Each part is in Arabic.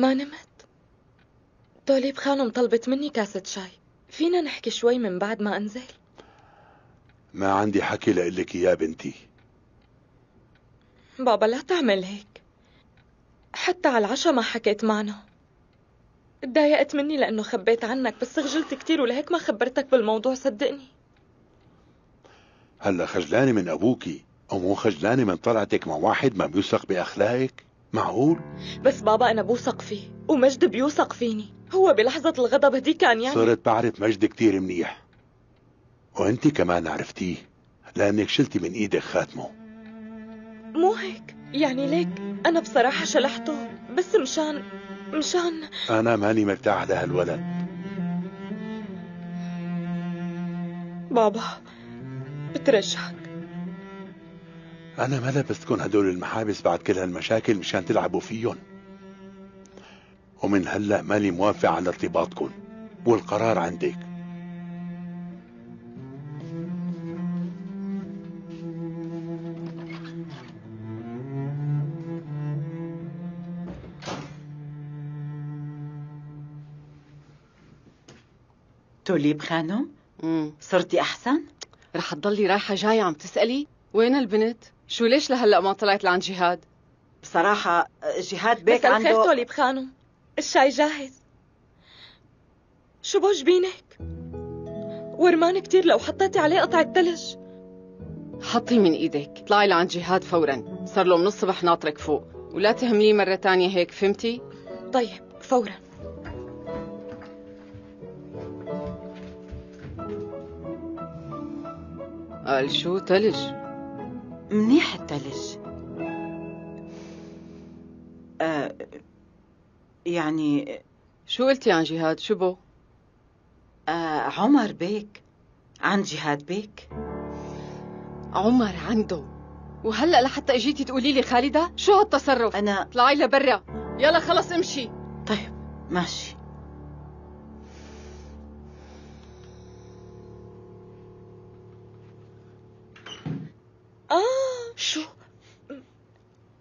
ما نمت؟ طالب خانم طلبت مني كاسة شاي، فينا نحكي شوي من بعد ما أنزل؟ ما عندي حكي لقلك يا بنتي. بابا لا تعمل هيك، حتى على العشاء ما حكيت معنا. اتضايقت مني لأنه خبيت عنك، بس خجلت كتير ولهيك ما خبرتك بالموضوع، صدقني. هلا خجلانة من أبوكي أو مو خجلانة من طلعتك مع واحد ما بيوثق بأخلاقك؟ معقول؟ بس بابا أنا بوثق فيه ومجد بيوثق فيني، هو بلحظة الغضب هدي كان يعني. صرت بعرف مجد كتير منيح، وأنت كمان عرفتيه لأنك شلتي من إيدك خاتمه. مو هيك يعني، ليك أنا بصراحة شلحته بس مشان أنا ماني مرتاح لهالولد. بابا بترجعك. أنا ما لبستكن هدول المحابس بعد كل هالمشاكل مشان تلعبوا فيهم، ومن هلأ مالي موافق على ارتباطكن، والقرار عندك. توليب خانم صرتي أحسن؟ رح تضلي رايحة جاية عم تسألي وين البنت؟ شو ليش لهلأ ما طلعت لعند جهاد؟ بصراحة جهاد بيك عنده. مساء الخير توليب خانم، الشاي جاهز. شو بوج بينك؟ ورمان كتير، لو حطيتي عليه قطعة ثلج. حطي من ايدك، طلعي لعند جهاد فورا، صار له من الصبح ناطرك فوق، ولا تهمليه مرة تانية هيك، فهمتي؟ طيب فورا. قال شو تلج؟ منيح التلج. يعني شو قلتي عن جهاد؟ شو بو؟ عمر بيك عن جهاد بيك. عمر عنده، وهلا لحتى اجيتي تقولي لي خالدة؟ شو هالتصرف؟ أنا طلعي لبرا، يلا خلص امشي. طيب ماشي.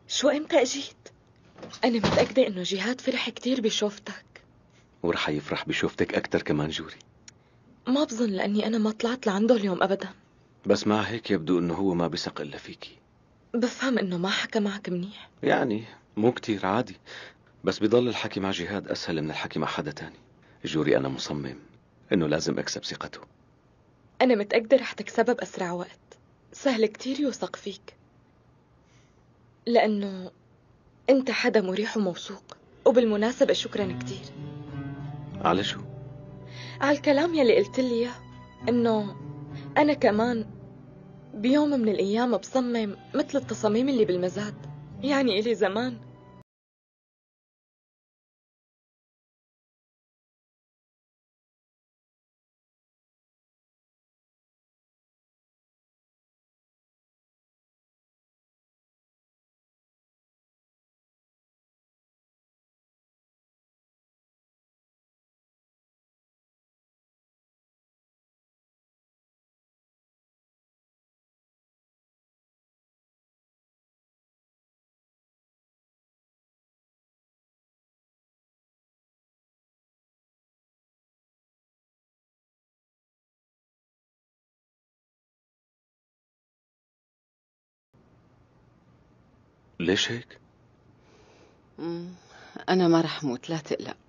شو امتى اجيت؟ أنا متأكدة إنه جهاد فرح كتير بشوفتك، ورح يفرح بشوفتك أكتر كمان جوري. ما بظن، لأني أنا ما طلعت لعنده اليوم أبدا. بس مع هيك يبدو إنه هو ما بثق إلا فيكي. بفهم إنه ما حكى معك منيح، يعني مو كتير، عادي. بس بضل الحكي مع جهاد أسهل من الحكي مع حدا تاني. جوري أنا مصمم إنه لازم أكسب ثقته. أنا متأكدة رح تكسبها بأسرع وقت، سهل كتير يوثق فيك، لأنه أنت حدا مريح وموثوق. وبالمناسبة شكراً كتير. على شو؟ على الكلام يلي قلت لي إياه، إنه أنا كمان بيوم من الأيام بصمم مثل التصاميم اللي بالمزاد، يعني إلي زمان. ليش هيك؟ أنا ما رح موت، لا تقلق.